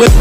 with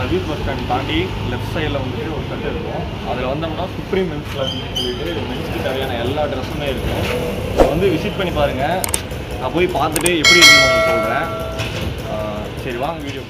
service bus stand ताँटी left सैडल वो और कटेना सुप्रीम मेन्स क्लब मेन्स तवान एल ड्रसुमे वो विसिट पड़ी पारें ना पे पाटेटे एप्ली सोलें सर वांग वीडियो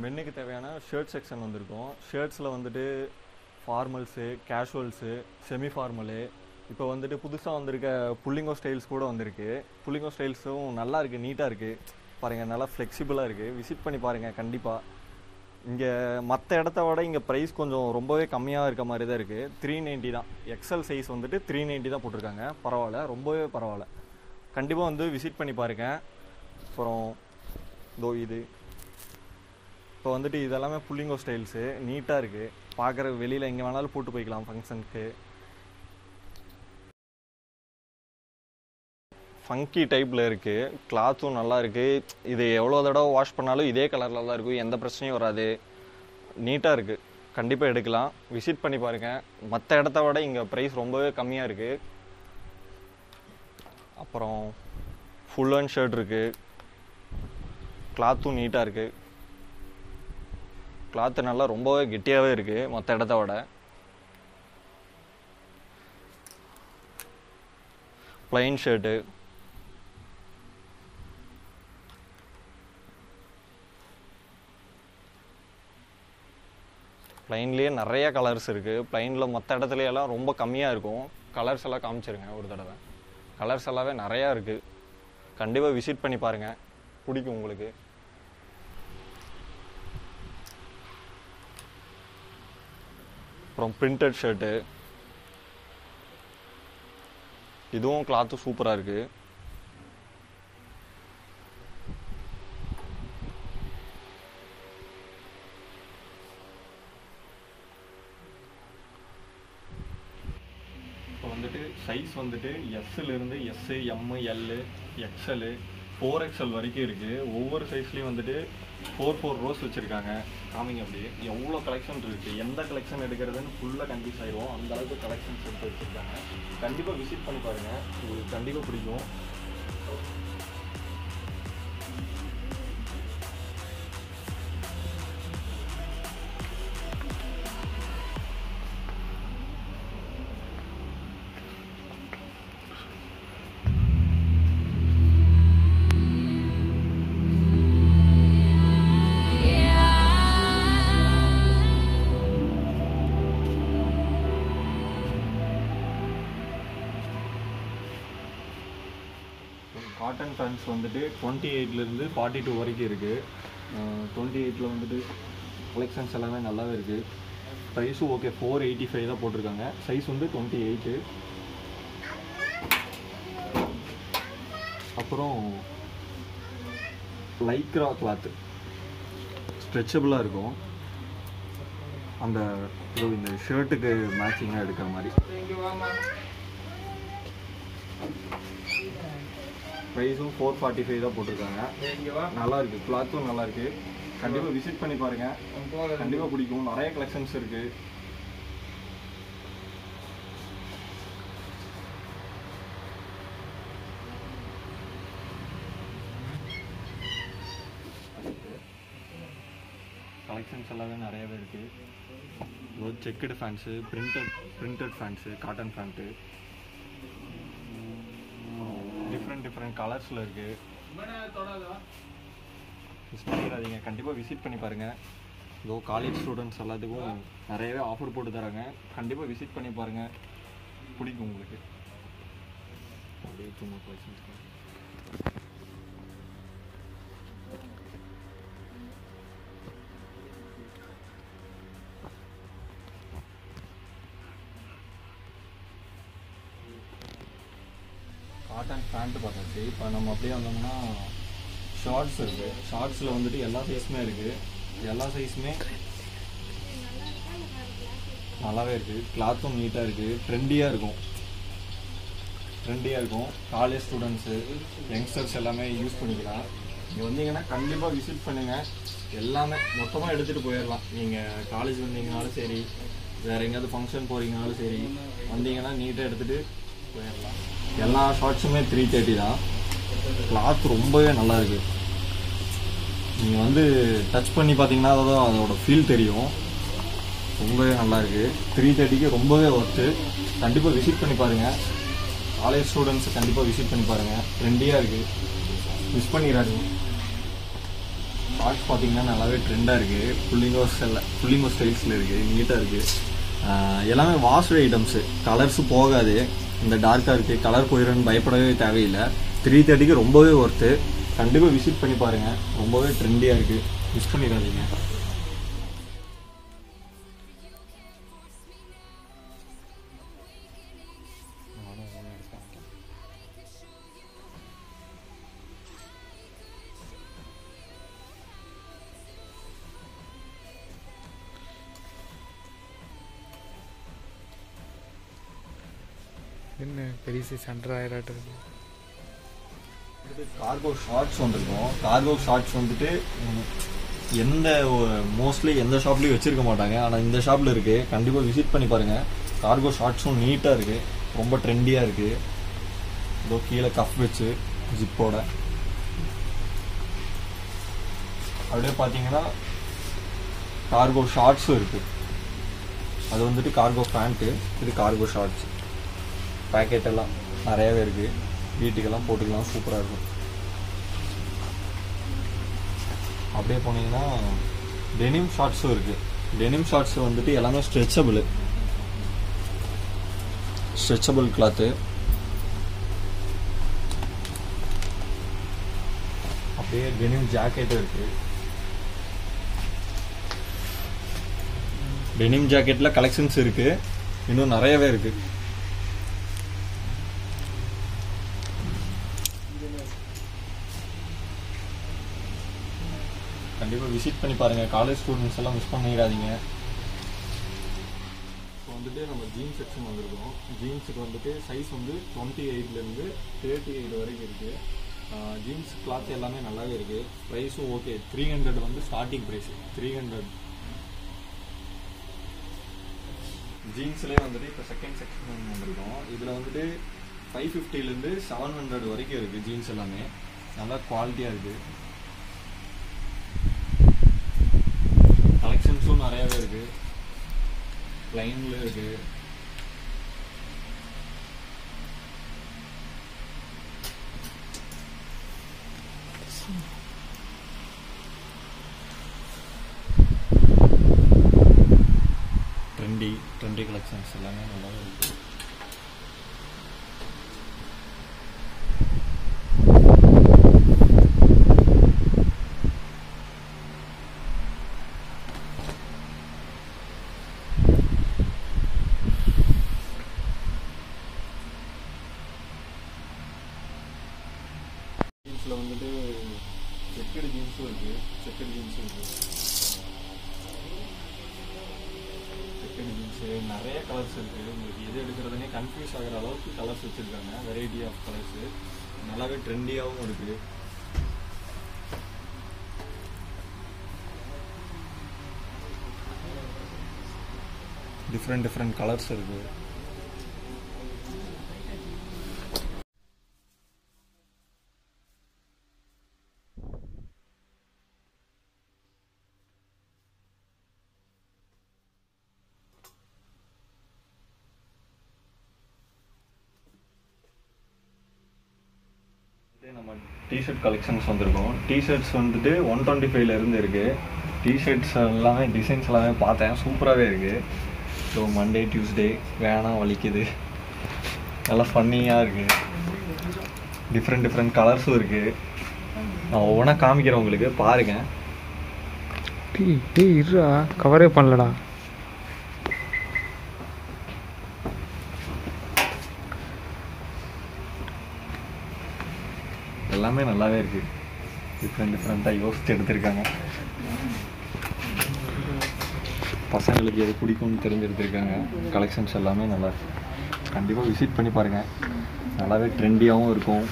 मेन के तवान शर्ट सेक्शन वह शर्ट्स वोटे फार्मल्स कैशुअल्स सेमी फार्मल इतसा पुलिंगो स्टाइल्स वह पुलिंगो स्टाइल्स नल्ला नीटा पारेंगे ना फ्लेक्सिबला विसिट पड़ी पारेंगे कंडिपा इंगे मत्त इडत्ता विड इंगे प्राइस कोंजम रोम्बवे कम्मिया इरुक्क मारी दा इरुक्कु 390 தான் एक्सेल साइज वोटे 390 தான் போட்டுருக்காங்க பரவாயில்லை ரொம்பவே பரவாயில்லை கண்டிப்பா வந்து விசிட் பண்ணி பாருங்க அப்புறம் தோ இது इलामें पुलिंगो स्टाइल्स नीटा पाक वालों पोटा फंक्शन फंकी टाइप क्लाथ नल्ला एव्वलो दडव वाश पन्नालु इदे कलर एंद प्रच्चनैयुम वरादु नीटा कंडिप्पा एडुक्कलाम विसिट पन्नी पारुंगा मत्त इडत्ता विड इंगे प्राइस रोम्बवे कम्मिया इरुक्कु अप्पुறம் फुल एंड शर्ट इरुक्कु क्लाथुम नीटा इरुक्कु क्लाथ ना रोम कटियावे मत इडता विड प्लेन शर्ट प्लेन नया कलर्स प्लेन मत इतना रोम कम्मिया कलर्स कामचर और तड़वे कलर्स नया कंपा विसिट पड़ी पारें पिड़क उ அப்புறம் printed shirt இதுவும் cloth சூப்பரா இருக்கு இப்போ வந்துட்டு சைஸ் வந்துட்டு S ல இருந்து S M L XL 4XL வரைக்கும் இருக்கு ஒவ்வொரு சைஸ்லயும் வந்துட்டு 4 rows வச்சிருக்காங்க காமிங்க அப்படியே எவ்வளவு கலெக்ஷன் இருக்கு எந்த கலெக்ஷன் எடுக்கிறதுன்னு ஃபுல்லா கன்ஃபியூஸ் ஆயிரும் அந்த அளவுக்கு கலெக்ஷன் செட் வச்சிருக்காங்க கண்டிப்பா விசிட் பண்ணி பாருங்க உங்களுக்கு கண்டிப்பா பிடிக்கும் काटन पैंट्स वोटे 28 42 वरीके 28 वोटे कलेक्शन्स नल्ला प्राइस ओके 485 தான் போட்டுருக்காங்க साइज வந்து 28 அப்புறம் லைக்ரா கிளாத் ஸ்ட்ரெச்சபிளாக இருக்கும். அந்த இந்த ஷர்ட்டுக்கு மேட்சிங்காக எடுக்கிற மாதிரி. ப்ரைஸும் 445 தான் போட்டிருக்காங்க. நல்லாயிருக்கு, கிளாத்தும் நல்லாயிருக்கு. கண்டிப்பாக விசிட் பண்ணி பாருங்கள், கண்டிப்பாக பிடிக்கும். நிறைய கலெக்ஷன்ஸ் இருக்குது. கலெக்ஷன்ஸ் எல்லாமே நிறையவே இருக்குது. Checked pants, printed pants, cotton pant, different கலர்ஸில் இருக்குது. மிஸ் பண்ணிடாதீங்க, கண்டிப்பாக விசிட் பண்ணி பாருங்கள். இதோ காலேஜ் ஸ்டூடெண்ட்ஸ் எல்லாத்துக்கும் நிறையவே ஆஃபர் போட்டு தராங்க. கண்டிப்பாக விசிட் பண்ணி பாருங்கள், பிடிக்கும் உங்களுக்கு. அப்படியே சும்மா கலெக்ஷன்ஸ் காட்டன் பேண்ட்டு பார்த்தாச்சு. இப்போ நம்ம அப்படியே வந்தோம்னா ஷார்ட்ஸ் இருக்குது. ஷார்ட்ஸில் வந்துட்டு எல்லா சைஸுமே இருக்குது. எல்லா சைஸுமே நல்லாவே இருக்குது. கிளாத்தும் நீட்டாக இருக்குது. ட்ரெண்டியாக இருக்கும். காலேஜ் ஸ்டூடெண்ட்ஸு, யங்ஸ்டர்ஸ் எல்லாமே யூஸ் பண்ணிக்கலாம். நீங்கள் வந்தீங்கன்னா கண்டிப்பாக விசிட் பண்ணுங்கள். எல்லாமே மொத்தமாக எடுத்துகிட்டு போயிடலாம். நீங்கள் காலேஜ் வந்தீங்கனாலும் சரி, வேறு எங்கேயாவது ஃபங்க்ஷன் போகிறீங்கனாலும் சரி, வந்தீங்கன்னா நீட்டாக எடுத்துகிட்டு போயிடலாம். எல்லா ஷார்ட்ஸுமே 330 தான். கிளாத் ரொம்பவே நல்லாயிருக்கு. நீங்கள் வந்து டச் பண்ணி பார்த்தீங்கன்னா அதோட ஃபீல் தெரியும். ரொம்பவே நல்லாயிருக்கு. 330க்கு ரொம்பவே ஒர்த்து. கண்டிப்பாக விசிட் பண்ணி பாருங்கள். காலேஜ் ஸ்டூடெண்ட்ஸை கண்டிப்பாக விசிட் பண்ணி பாருங்கள். ட்ரெண்டியாக இருக்குது, மிஸ் பண்ணிடாதீங்க. ஷார்ட்ஸ் பார்த்தீங்கன்னா நல்லாவே ட்ரெண்டாக இருக்குது. புள்ளிங்கோ ஸ்டைல்ஸில் இருக்குது, நீட்டாக இருக்குது. எல்லாமே வாஷ் ஐட்டம்ஸு. கலர்ஸும் போகாது. இந்த டார்க்காக இருக்குது, கலர் போயிடுன்னு பயப்படவே தேவையில்லை. 330க்கு ரொம்பவே ஒர்த்து. கண்டிப்பாக விசிட் பண்ணி பாருங்கள். ரொம்பவே ட்ரெண்டியாக இருக்குது, மிஸ் பண்ணிடாதீங்க. என்ன பெரிய சைஸ் 100,000 இருக்குது. கார்கோ ஷார்ட்ஸ் வந்துருக்கோம். கார்கோ ஷார்ட்ஸ் வந்துட்டு மோஸ்ட்லி எந்த ஷாப்லேயும் வச்சுருக்க மாட்டாங்க. ஆனால் இந்த ஷாப்பில் இருக்குது. கண்டிப்பாக விசிட் பண்ணி பாருங்கள். கார்கோ ஷார்ட்ஸும் நீட்டாக இருக்குது, ரொம்ப ட்ரெண்டியாக இருக்குது. இதோ கீழே கஃப் வச்சு ஜிப்போட அப்படியே பார்த்தீங்கன்னா கார்கோ ஷார்ட்ஸும் இருக்குது. அது வந்துட்டு கார்கோ பேண்ட்டு, இது கார்கோ ஷார்ட்ஸ். பேக்கெட்டெல்லாம் நிறையாவே இருக்குது. வீட்டுக்கெல்லாம் போட்டுக்கலாம், சூப்பராக இருக்கும். அப்படியே போனீங்கன்னா டெனிம் ஷார்ட்ஸும் இருக்குது. டெனிம் ஷார்ட்ஸ் வந்துட்டு எல்லாமே ஸ்ட்ரெச்சபிள் கிளாத்து. அப்படியே டெனிம் ஜாக்கெட்டும் இருக்குது. டெனிம் ஜாக்கெட்டில் கலெக்ஷன்ஸ் இருக்குது, இன்னும் நிறையவே இருக்குது. கண்டிப்பாக விசிட் பண்ணி பாருங்கள். காலேஜ் ஸ்டூடெண்ட்ஸ் எல்லாம் மிஸ் பண்ணிடாதீங்க. இப்போ வந்துட்டு நம்ம ஜீன்ஸ் செக்ஷன் வந்துருக்கோம். ஜீன்ஸுக்கு வந்துட்டு சைஸ் வந்து 28லேருந்து 38 வரைக்கும் இருக்குது. ஜீன்ஸ் கிளாத் எல்லாமே நல்லாவே இருக்குது. ப்ரைஸும் ஓகே. 300 வந்து ஸ்டார்டிங் ப்ரைஸ். 300 ஜீன்ஸ்லேயே வந்துட்டு இப்போ செகண்ட் செக்ஷன் வந்துருக்கோம். இதில் வந்துட்டு 550லேருந்து 700 வரைக்கும் இருக்குது. ஜீன்ஸ் எல்லாமே நல்லா குவாலிட்டியாக இருக்குது. கலெக்ஷன்ஸும் நிறையாவே இருக்குது. லைனில் இருக்குது. ட்ரெண்டி கலெக்ஷன்ஸ் எல்லாமே நல்லாவே இருக்குது. செக்கடு ஜீன்ஸும் இருக்குது. செக்கடு ஜீன்ஸும் இருக்குது. செக்கடு ஜீன்ஸு நிறைய கலர்ஸ் இருக்குது. உங்களுக்கு எது எடுக்கிறதுனே கன்ஃபியூஸ் ஆகிற அளவுக்கு கலர்ஸ் வச்சுருக்காங்க. வெரைட்டி ஆஃப் கலர்ஸு நல்லாவே ட்ரெண்டியாகவும் இருக்குது. डिफरेंट कलर्स இருக்குது. நம்ம டி-ஷர்ட் கலெக்ஷன்ஸ் வந்திருக்கோம். டி-ஷர்ட்ஸ் வந்துட்டு 125லேருந்து இருக்குது. டி-ஷர்ட்ஸ் எல்லாமே டிசைன்ஸ் எல்லாமே பார்த்தேன், சூப்பராகவே இருக்குது. ஸோ மண்டே டியூஸ்டே வேணாம் வலிக்குது, நல்லா ஃபன்னியாக இருக்குது. டிஃப்ரெண்ட் கலர்ஸும் இருக்குது. நான் ஒவ்வொன்றா காமிக்கிறேன் உங்களுக்கு, பாருங்கள். டீ இருடா, கவரே பண்ணலடா. எல்லாமே நல்லாவே இருக்குது. டிஃப்ரெண்ட்டாக யோசித்து எடுத்திருக்காங்க. பசங்களுக்கு எது பிடிக்கும்னு தெரிஞ்சு எடுத்திருக்காங்க. கலெக்ஷன்ஸ் எல்லாமே நல்லா கண்டிப்பாக விசிட் பண்ணி பாருங்கள். நல்லாவே ட்ரெண்டியாகவும் இருக்கும்.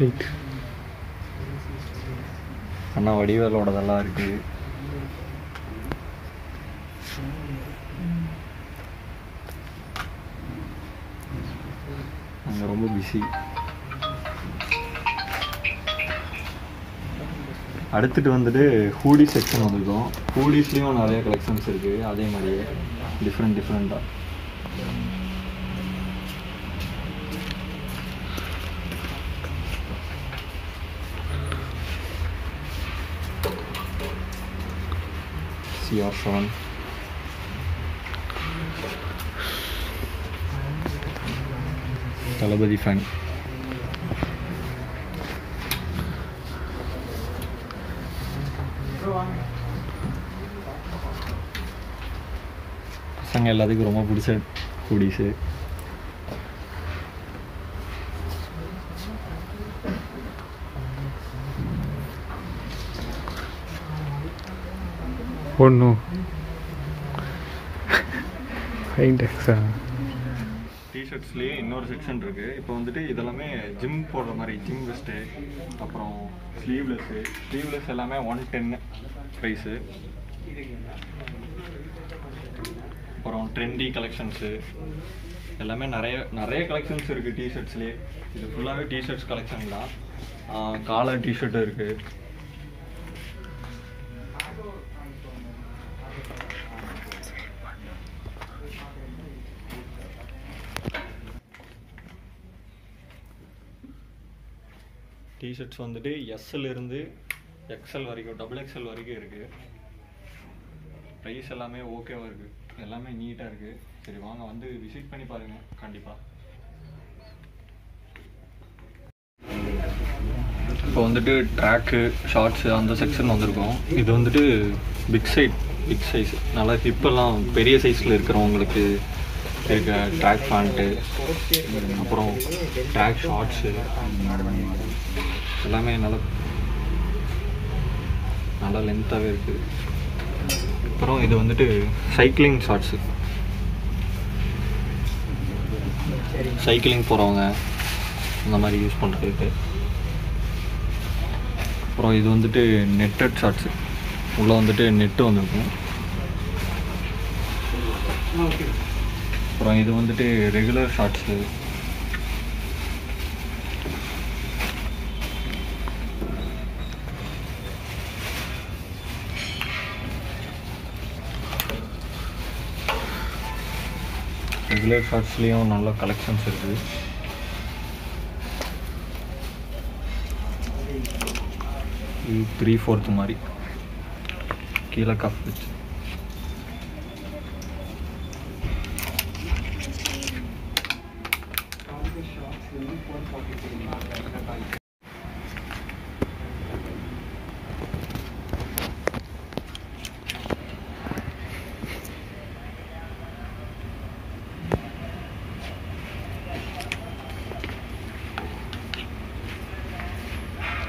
ரைட் அண்ணா வடிவேலோடதெல்லாம் இருக்குது. அங்கே ரொம்ப பிஸி. அடுத்துட்டு வந்துட்டு ஹூடி செக்ஷன் வந்திருக்கோம். ஹூடிஸ்லேயும் நிறைய கலெக்ஷன்ஸ் இருக்குது. அதே மாதிரியே டிஃப்ரெண்ட்டாக CR7 தளபதி ஃபேன் பசங்க எல்லாத்துக்கும் ரொம்ப பிடிச்ச ஹூடிஸு. ஒன்று டிஷர்ட்ஸ்லேயே இன்னொரு செக்ஷன் இருக்குது. இப்போ வந்துட்டு இதெல்லாமே ஜிம் போடுற மாதிரி ஜிம் வெஸ்ட்டு, அப்புறம் ஸ்லீவ்லெஸ் எல்லாமே 110 ப்ரைஸு. அப்புறம் ட்ரெண்டி கலெக்ஷன்ஸு எல்லாமே நிறைய கலெக்ஷன்ஸ் இருக்குது டிஷர்ட்ஸ்லேயே. இது ஃபுல்லாகவே டிஷர்ட்ஸ் கலெக்ஷன் தான். காலர் டிஷர்ட் இருக்குது. டிஷர்ட்ஸ் வந்துட்டு எஸ்எல்லிருந்து எக்ஸ்எல் வரைக்கும் XXL வரைக்கும் இருக்குது. ப்ரைஸ் எல்லாமே ஓகேவாக இருக்குது, எல்லாமே நீட்டாக இருக்குது. சரி வாங்க வந்து விசிட் பண்ணி பாருங்கள் கண்டிப்பாக. இப்போ வந்துட்டு ட்ராக்கு ஷார்ட்ஸு அந்த செக்ஷன் வந்திருக்கோம். இது வந்துட்டு பிக் சைஸ் நல்லா ஹிப்பெல்லாம் பெரிய சைஸில் இருக்கிறவங்களுக்கு இருக்க ட்ராக் ஃபேண்ட்டு, அப்புறம் ட்ராக் ஷார்ட்ஸு எல்லாமே நல்லா லென்த்தாகவே இருக்குது. அப்புறம் இது வந்துட்டு சைக்கிளிங் ஷார்ட்ஸு, சைக்கிளிங் போகிறவங்க அந்த மாதிரி யூஸ் பண்ணுறதுக்கு. அப்புறம் இது வந்துட்டு நெட்டட் ஷார்ட்ஸு, உள்ளே வந்துட்டு நெட்டு வந்துருக்கும். அப்புறம் இது வந்துட்டு ரெகுலர் ஷார்ட்ஸு. ரெகுலர் ஷார்ட்ஸ்லேயும் நல்ல கலெக்ஷன்ஸ் இருக்குது. இது 3/4 மாதிரி கீழே கப் வச்சு.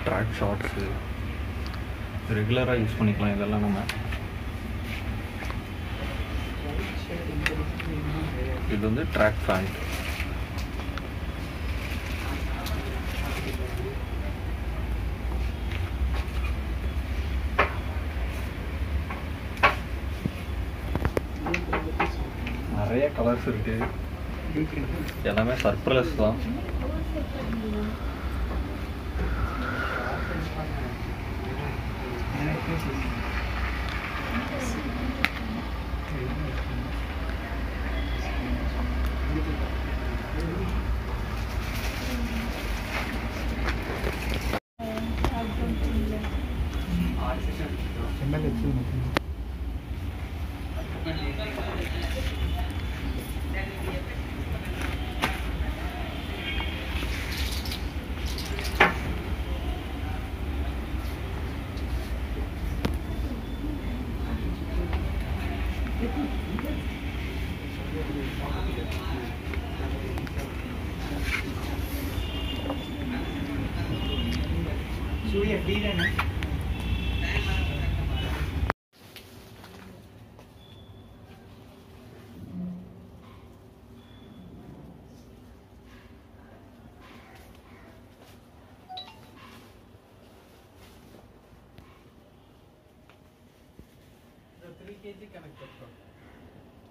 ட்ராக் ஷார்ட்ஸு रेगुलर यूस पड़ा नाम इतना ट्रैक पैंट நிறைய கலர்ஸ் இருக்கு எல்லாமே சர்ப்ரைஸ் தான்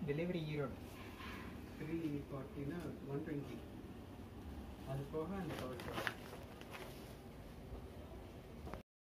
delivery euro 340 na 120 and poha and power